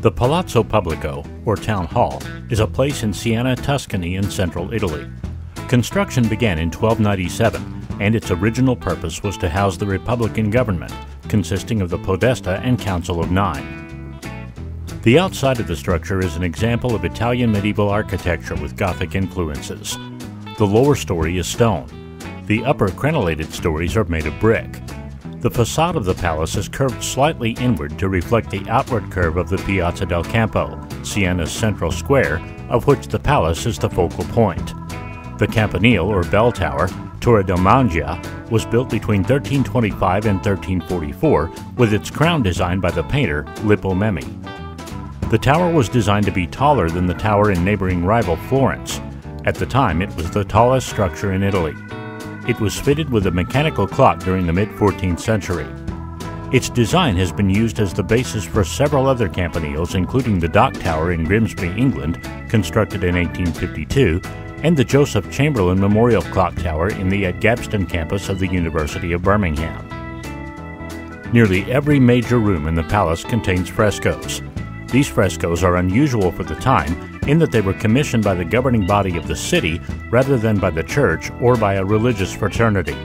The Palazzo Pubblico, or Town Hall, is a place in Siena, Tuscany in central Italy. Construction began in 1297, and its original purpose was to house the Republican government, consisting of the Podestà and Council of Nine. The outside of the structure is an example of Italian medieval architecture with Gothic influences. The lower story is stone. The upper crenellated stories are made of brick. The facade of the palace is curved slightly inward to reflect the outward curve of the Piazza del Campo, Siena's central square, of which the palace is the focal point. The Campanile, or bell tower, Torre del Mangia, was built between 1325 and 1344, with its crown designed by the painter Lippo Memmi. The tower was designed to be taller than the tower in neighboring rival Florence. At the time, it was the tallest structure in Italy. It was fitted with a mechanical clock during the mid-14th century. Its design has been used as the basis for several other campaniles, including the Dock Tower in Grimsby, England, constructed in 1852, and the Joseph Chamberlain Memorial Clock Tower in the Gabston campus of the University of Birmingham. Nearly every major room in the palace contains frescoes. These frescoes are unusual for the time in that they were commissioned by the governing body of the city rather than by the church or by a religious fraternity.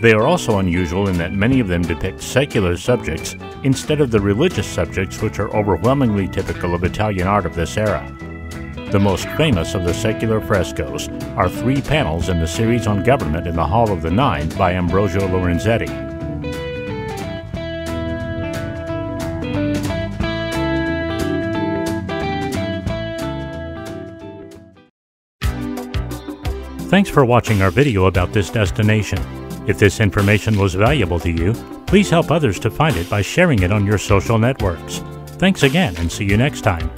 They are also unusual in that many of them depict secular subjects instead of the religious subjects which are overwhelmingly typical of Italian art of this era. The most famous of the secular frescoes are three panels in the series on government in the Hall of the Nine by Ambrogio Lorenzetti. Thanks for watching our video about this destination. If this information was valuable to you, please help others to find it by sharing it on your social networks. Thanks again, and see you next time.